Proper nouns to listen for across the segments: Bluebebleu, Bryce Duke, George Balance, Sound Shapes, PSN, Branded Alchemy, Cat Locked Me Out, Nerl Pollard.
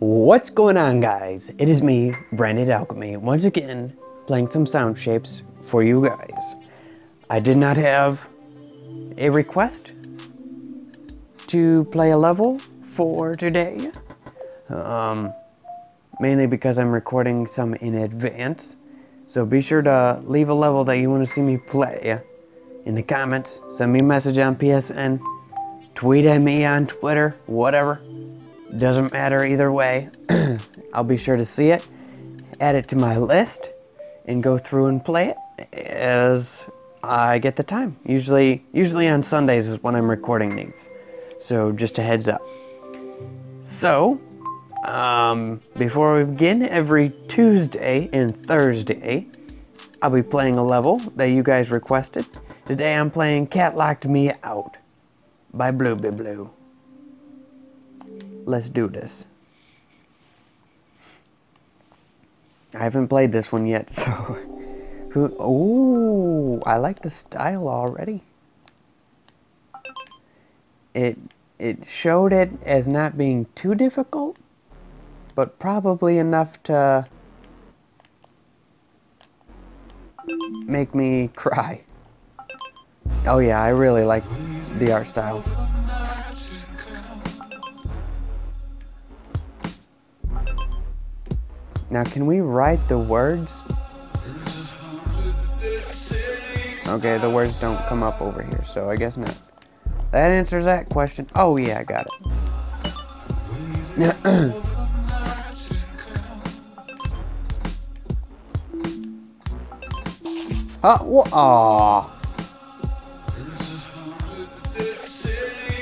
What's going on, guys? It is me, Branded Alchemy, once again playing some Sound Shapes for you guys. I did not have a request to play a level for today, mainly because I'm recording some in advance, so be sure to leave a level that you want to see me play in the comments. Send me a message on PSN, tweet at me on Twitter, whatever. Doesn't matter either way. I'll be sure to see it, add it to my list, and go through and play it as I get the time. Usually on Sundays is when I'm recording these, so just a heads up. So before we begin, every Tuesday and Thursday I'll be playing a level that you guys requested. Today I'm playing Cat Locked Me Out by Bluebebleu. Let's do this. I haven't played this one yet, so... Ooh, I like the style already. It showed it as not being too difficult, but probably enough to make me cry. Oh yeah, I really like the art style. Now, can we write the words? Okay, the words don't come up over here, so I guess not. That answers that question. Oh, yeah, I got it. Oh.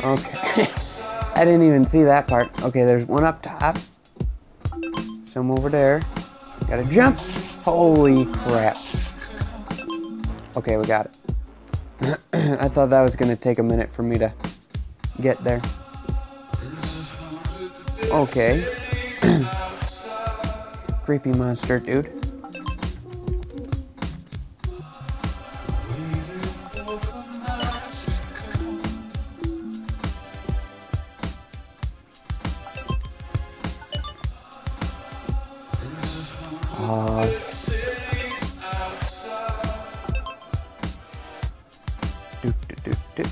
Okay. I didn't even see that part. Okay, there's one up top. Some over there. Gotta jump. Holy crap. Okay, we got it. I thought that was gonna take a minute for me to get there. Okay. Creepy monster, dude.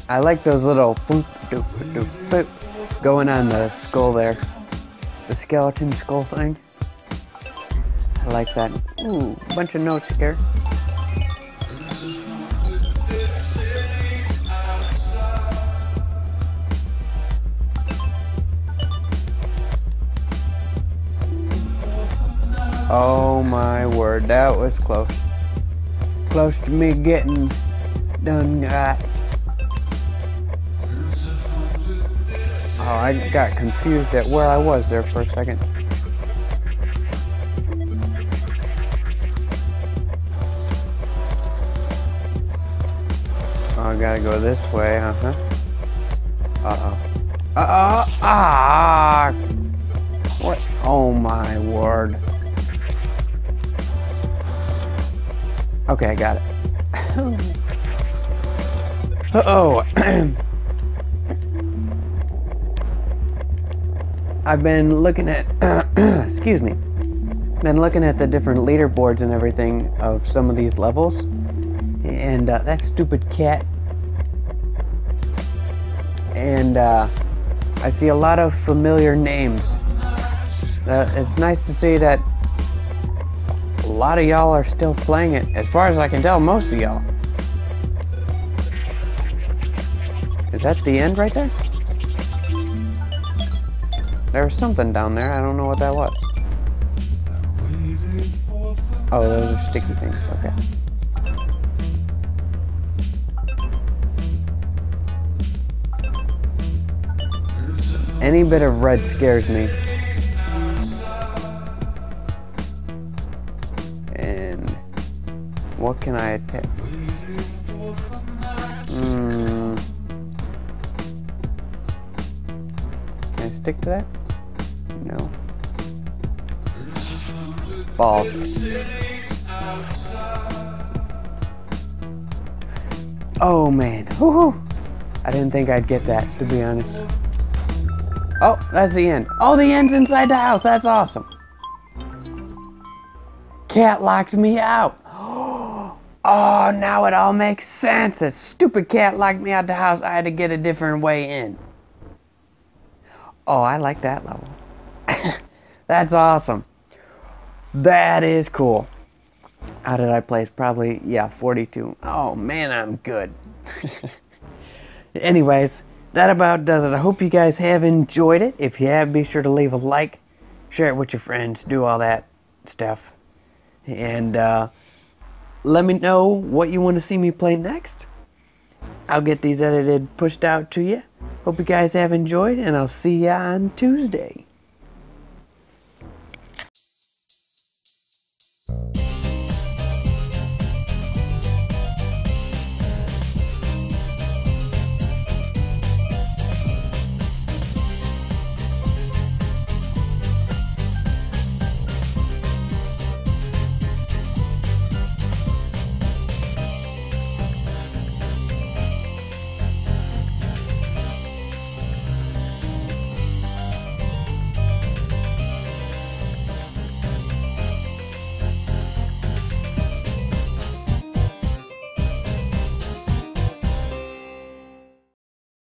I like those little boop, doop, doop, boop going on the skull there. The skeleton skull thing. I like that. Ooh, bunch of notes here. Oh my word, that was close. Close to me getting done, guy. Oh, I got confused at where I was there for a second. Oh, I gotta go this way, What? Oh my word. Okay, I got it. Uh-oh. I've been looking at, been looking at the different leaderboards and everything of some of these levels, and that stupid cat, and I see a lot of familiar names. It's nice to see that a lot of y'all are still playing it. As far as I can tell, most of y'all. Is that the end right there? There was something down there, I don't know what that was. Oh, those are sticky things, okay. Any bit of red scares me. And what can I attack? Can I stick to that? No. Balls. Oh man. Woohoo! I didn't think I'd get that, to be honest. Oh, that's the end. Oh, the end's inside the house. That's awesome. Cat locked me out. Oh, now it all makes sense. That stupid cat locked me out the house. I had to get a different way in. Oh, I like that level. That's awesome. That is cool. How did I place? Probably, yeah, 42. Oh, man, I'm good. Anyways, that about does it. I hope you guys have enjoyed it. If you have, be sure to leave a like. Share it with your friends. Do all that stuff. And let me know what you want to see me play next. I'll get these edited, pushed out to you. Hope you guys have enjoyed, and I'll see you on Tuesday.